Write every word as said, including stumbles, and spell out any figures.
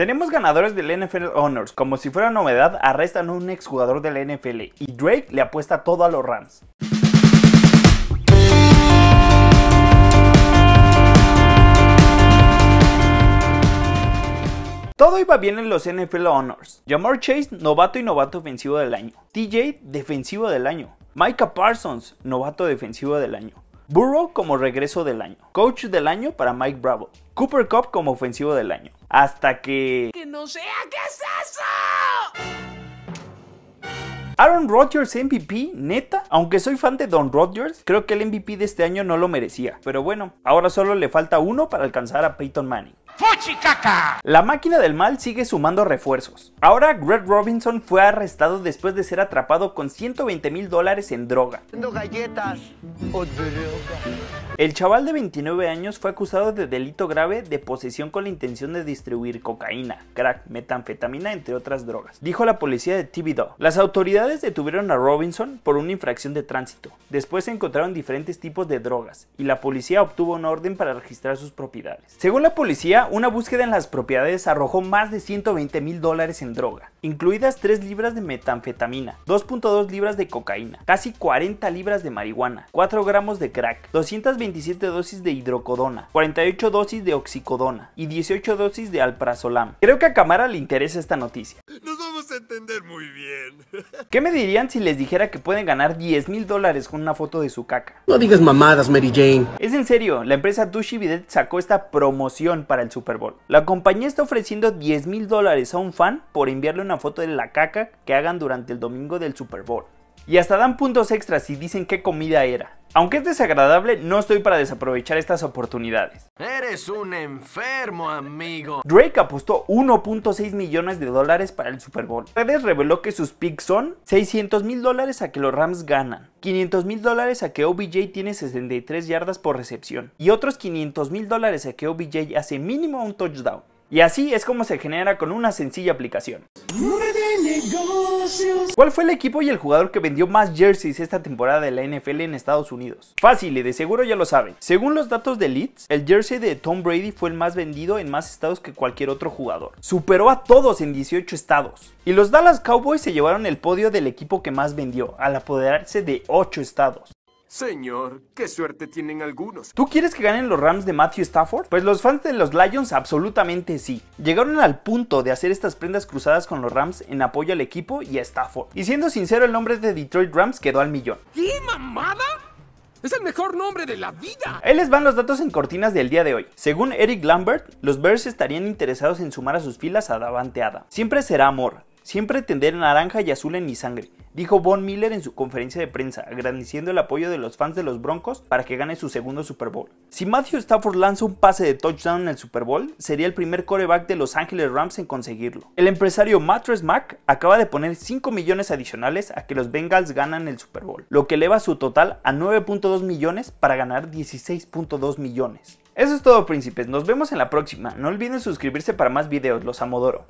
Tenemos ganadores del N F L Honors. Como si fuera novedad, arrestan a un exjugador del N F L y Drake le apuesta todo a los Rams. Todo iba bien en los N F L Honors. Ja'Marr Chase, novato y novato ofensivo del año. T J, defensivo del año. Micah Parsons, novato defensivo del año. Burrow como regreso del año. Coach del año para Mike Bravo. Cooper Cup como ofensivo del año. Hasta que... ¡Que no sea! ¿Qué es eso? Aaron Rodgers M V P, ¿neta? Aunque soy fan de Don Rodgers, creo que el M V P de este año no lo merecía. Pero bueno, ahora solo le falta uno para alcanzar a Peyton Manning. La máquina del mal sigue sumando refuerzos. Ahora Greg Robinson fue arrestado después de ser atrapado con ciento veinte mil dólares en droga. Galletas o droga. El chaval de veintinueve años fue acusado de delito grave de posesión con la intención de distribuir cocaína, crack, metanfetamina, entre otras drogas, dijo la policía de Tibidó. Las autoridades detuvieron a Robinson por una infracción de tránsito. Después se encontraron diferentes tipos de drogas y la policía obtuvo una orden para registrar sus propiedades. Según la policía, una búsqueda en las propiedades arrojó más de ciento veinte mil dólares en droga, incluidas tres libras de metanfetamina, dos punto dos libras de cocaína, casi cuarenta libras de marihuana, cuatro gramos de crack, doscientas veintisiete dosis de hidrocodona, cuarenta y ocho dosis de oxicodona y dieciocho dosis de alprazolam. Creo que a Camara le interesa esta noticia. Nos vamos a entender muy bien. ¿Qué me dirían si les dijera que pueden ganar diez mil dólares con una foto de su caca? No digas mamadas, Mary Jane. Es en serio, la empresa Dushy Bidet sacó esta promoción para el Super Bowl. La compañía está ofreciendo diez mil dólares a un fan por enviarle una foto de la caca que hagan durante el domingo del Super Bowl. Y hasta dan puntos extras si dicen qué comida era. Aunque es desagradable, no estoy para desaprovechar estas oportunidades. Eres un enfermo, amigo. Drake apostó uno punto seis millones de dólares para el Super Bowl. Redes reveló que sus picks son seiscientos mil dólares a que los Rams ganan, quinientos mil dólares a que O B J tiene sesenta y tres yardas por recepción y otros quinientos mil dólares a que O B J hace mínimo un touchdown. Y así es como se genera con una sencilla aplicación. ¿Cuál fue el equipo y el jugador que vendió más jerseys esta temporada de la N F L en Estados Unidos? Fácil y de seguro ya lo saben. Según los datos de Leeds, el jersey de Tom Brady fue el más vendido en más estados que cualquier otro jugador. Superó a todos en dieciocho estados. Y los Dallas Cowboys se llevaron el podio del equipo que más vendió, al apoderarse de ocho estados. Señor, qué suerte tienen algunos. ¿Tú quieres que ganen los Rams de Matthew Stafford? Pues los fans de los Lions absolutamente sí. Llegaron al punto de hacer estas prendas cruzadas con los Rams en apoyo al equipo y a Stafford. Y siendo sincero, el nombre de Detroit Rams quedó al millón. ¿Qué mamada? ¡Es el mejor nombre de la vida! Ahí les van los datos en cortinas del día de hoy. Según Eric Lambert, los Bears estarían interesados en sumar a sus filas a Davante Adams. Siempre será amor. Siempre tendré naranja y azul en mi sangre, dijo Von Miller en su conferencia de prensa, agradeciendo el apoyo de los fans de los Broncos para que gane su segundo Super Bowl. Si Matthew Stafford lanza un pase de touchdown en el Super Bowl, sería el primer quarterback de Los Ángeles Rams en conseguirlo. El empresario Mattress Mac acaba de poner cinco millones adicionales a que los Bengals ganan el Super Bowl, lo que eleva su total a nueve punto dos millones para ganar dieciséis punto dos millones. Eso es todo, príncipes, nos vemos en la próxima. No olviden suscribirse para más videos, los amodoro.